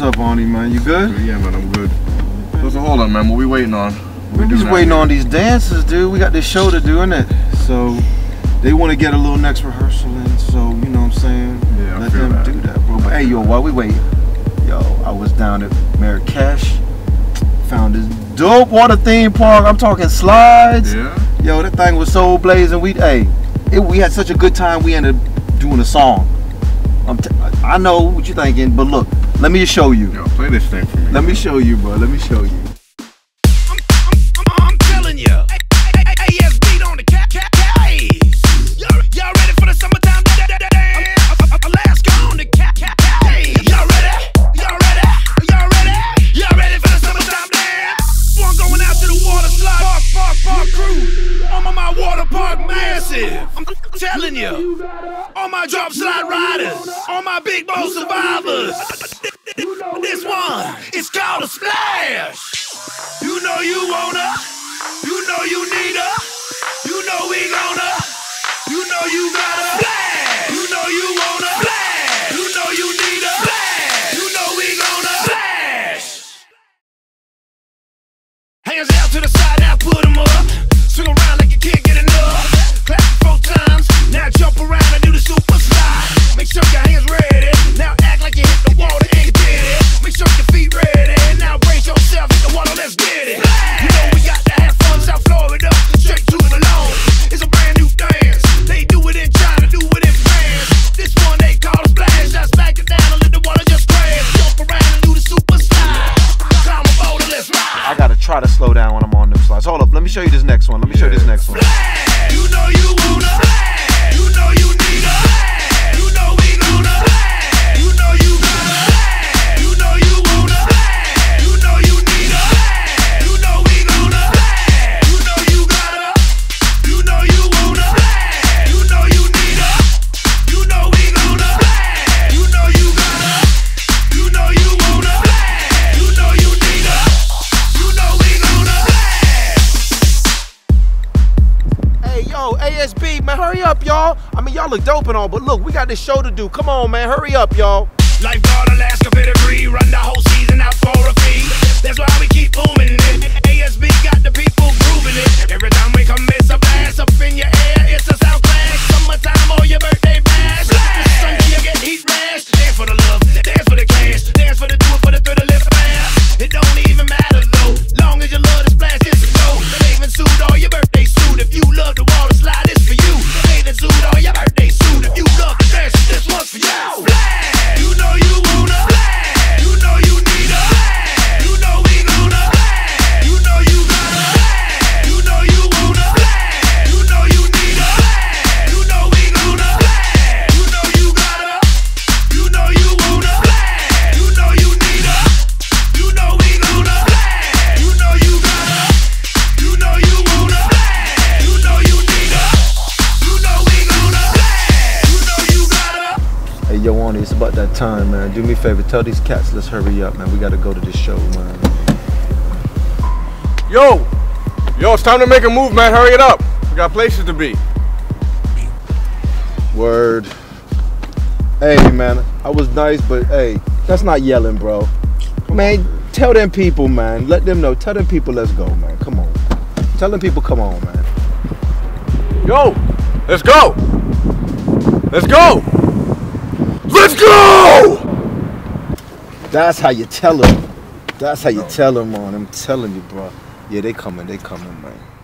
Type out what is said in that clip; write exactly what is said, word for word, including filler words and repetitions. What's up, Oni, man? You good? Yeah, man, I'm good. So, so hold on, man. What we waiting on? We're just waiting on these dances, dude. We got this show to do, innit? So they want to get a little next rehearsal in, so you know what I'm saying? Yeah, let them that. do that, bro. But hey, yo, while we wait, yo, I was down at Marrakesh, found this dope water theme park. I'm talking slides. Yeah. Yo, that thing was so blazing. We, hey, it, we had such a good time. We ended up doing a song. I'm t I know what you're thinking, but look, let me show you. Yo, play this thing for me. Let me show you, bro. Let me show you. I'm telling you, all my drop slide riders, all my big bowl survivors, this one, it's called a splash. You know you wanna, you know you need her, you know we gonna, you know you gotta splash. You know you wanna splash, you know you need her splash, you know we gonna splash. Hands out to the side, now put them up, swing around like you can't get enough. Clap four times, now jump around and do the super slide. Make sure your hands ready, now act like you hit the wall and ain't did it. Make sure your feet ready, now brace yourself, hit the wall, let's get it. You know we got to have fun, South Florida, straight to the loan. It's a brand new dance, they do it in China, do it in France. This one they call a splash, I smack it down and let the water just crash. Jump around and do the super slide, climb a boulder, let's ride. I gotta try to slow down when I'm on them slides. Hold up, let me show you this next one, let me yeah. show you this next one. Splash. You know you wanna splash. You know you need a splash. You know we gonna splash. You know you gotta splash. You know you wanna splash. You know you need a splash. You know we gonna splash. You know you gotta. You know you wanna splash. You know you need a. You know we gonna splash. You know you gotta. You know you wanna splash. You know you need a. You know we gonna splash. Yo, A S B, man, hurry up, y'all. I mean, y'all look dope and all, but look, we got this show to do. Come on, man, hurry up, y'all. Lifeguard, Alaska, pedigree, run the whole season out for a fee. That's why we keep booming it. A S B got the people grooving it. Every time we come, it's a blast. Up in your air, it's a sound clash. Summertime or your birthday bash. Sunday, you get heat rash. Dance for the love, dance for the cash. Dance for the do it, for the thrill, live fast. It don't even matter, though. Long as you love the splash, it's a go. The bathing suit or your birthday suit. If you love the water slide, it's for you. The bathing suit or your birthday suit. If you love the dance, this one's for you. Splash! You know you wanna splash. You know you need a splash. You know we gonna splash. You know you gotta splash. You know you wanna splash. You know you need a splash. You know we gonna splash. You know you gotta. You know you wanna splash. You know you need a. You know we gonna splash. You know you gotta. You know you wanna. Hey, yo, Oni, it's about that time, man. Do me a favor, tell these cats, let's hurry up, man. We gotta go to this show, man. Yo, yo, it's time to make a move, man. Hurry it up. We got places to be. Word. Hey, man, I was nice, but hey, that's not yelling, bro. Man, tell them people, man. Let them know. Tell them people, let's go, man. Come on. Tell them people, come on, man. Yo, let's go. Let's go. Let's go! That's how you tell them. That's how you tell them, man. I'm telling you, bro. Yeah, they coming. They coming, man.